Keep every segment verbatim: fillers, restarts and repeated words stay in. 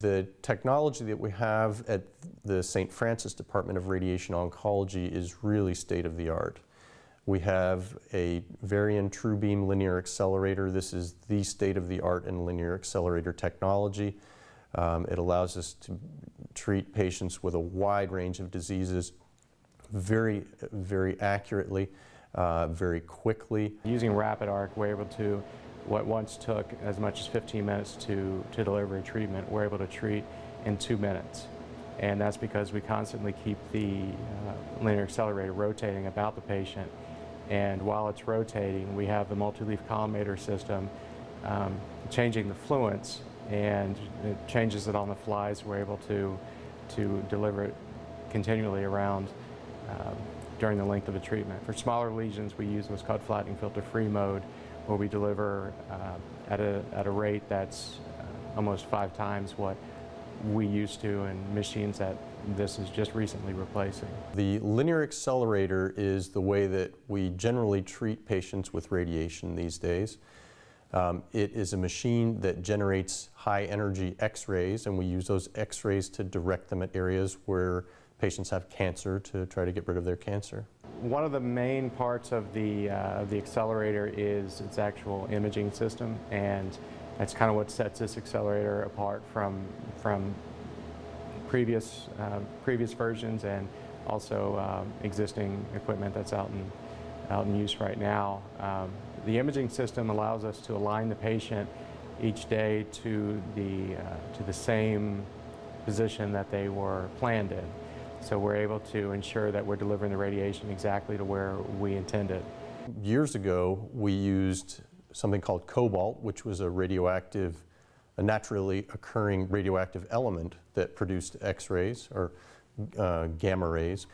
The technology that we have at the Saint Francis Department of Radiation Oncology is really state-of-the-art. We have a Varian TrueBeam linear accelerator. This is the state-of-the-art in linear accelerator technology. Um, it allows us to treat patients with a wide range of diseases very, very accurately, uh, very quickly. Using RapidArc, we're able to, what once took as much as fifteen minutes to, to deliver a treatment, we're able to treat in two minutes. And that's because we constantly keep the uh, linear accelerator rotating about the patient. And while it's rotating, we have the multi-leaf collimator system um, changing the fluence, and it changes it on the fly, so we're able to, to deliver it continually around um, during the length of a treatment. For smaller lesions, we use what's called flattening filter-free mode, where we deliver uh, at, a, at a rate that's uh, almost five times what we used to, and machines that this is just recently replacing. The linear accelerator is the way that we generally treat patients with radiation these days. Um, it is a machine that generates high energy x-rays, and we use those x-rays to direct them at areas where patients have cancer to try to get rid of their cancer. One of the main parts of the, uh, the accelerator is its actual imaging system, and that's kind of what sets this accelerator apart from, from previous, uh, previous versions, and also um, existing equipment that's out in, out in use right now. Um, the imaging system allows us to align the patient each day to the, uh, to the same position that they were planned in. So we're able to ensure that we're delivering the radiation exactly to where we intended. Years ago, we used something called cobalt, which was a radioactive, a naturally occurring radioactive element that produced x-rays or uh, gamma rays.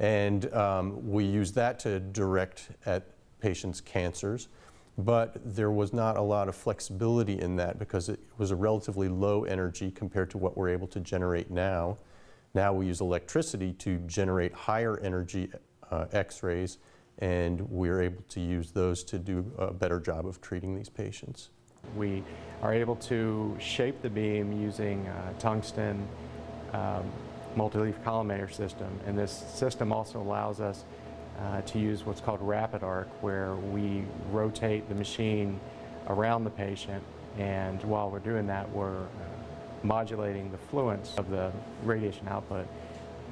And um, we used that to direct at patients' cancers. But there was not a lot of flexibility in that because it was a relatively low energy compared to what we're able to generate now. Now we use electricity to generate higher energy uh, x-rays, and we're able to use those to do a better job of treating these patients. We are able to shape the beam using uh, tungsten um, multi-leaf collimator system, and this system also allows us uh, to use what's called RapidArc, where we rotate the machine around the patient, and while we're doing that, we're uh, modulating the fluence of the radiation output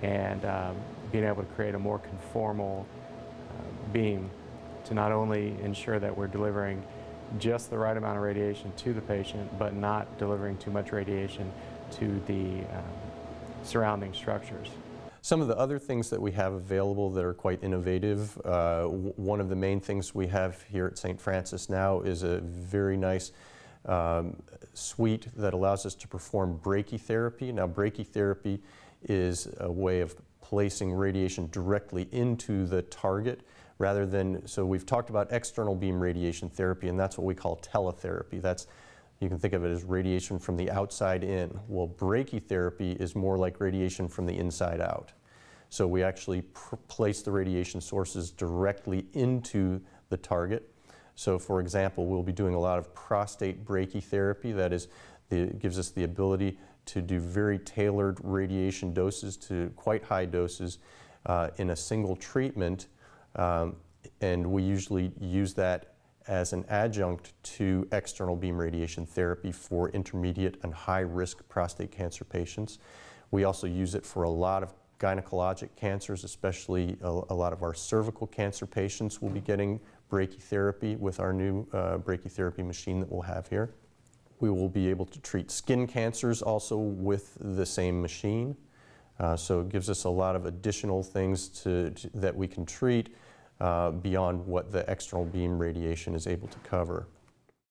and um, being able to create a more conformal beam to not only ensure that we're delivering just the right amount of radiation to the patient, but not delivering too much radiation to the uh, surrounding structures. Some of the other things that we have available that are quite innovative, uh, one of the main things we have here at Saint Francis now is a very nice um, suite that allows us to perform brachytherapy. Now, brachytherapy is a way of placing radiation directly into the target rather than, so we've talked about external beam radiation therapy, and that's what we call teletherapy. That's, you can think of it as radiation from the outside in. Well, brachytherapy is more like radiation from the inside out. So we actually place the radiation sources directly into the target. So for example, we'll be doing a lot of prostate brachytherapy. That is, it gives us the ability to do very tailored radiation doses to quite high doses uh, in a single treatment, um, and we usually use that as an adjunct to external beam radiation therapy for intermediate and high-risk prostate cancer patients. We also use it for a lot of gynecologic cancers, especially a, a lot of our cervical cancer patients will be getting brachytherapy with our new uh, brachytherapy machine that we'll have here. We will be able to treat skin cancers also with the same machine. Uh, so it gives us a lot of additional things to, to, that we can treat uh, beyond what the external beam radiation is able to cover.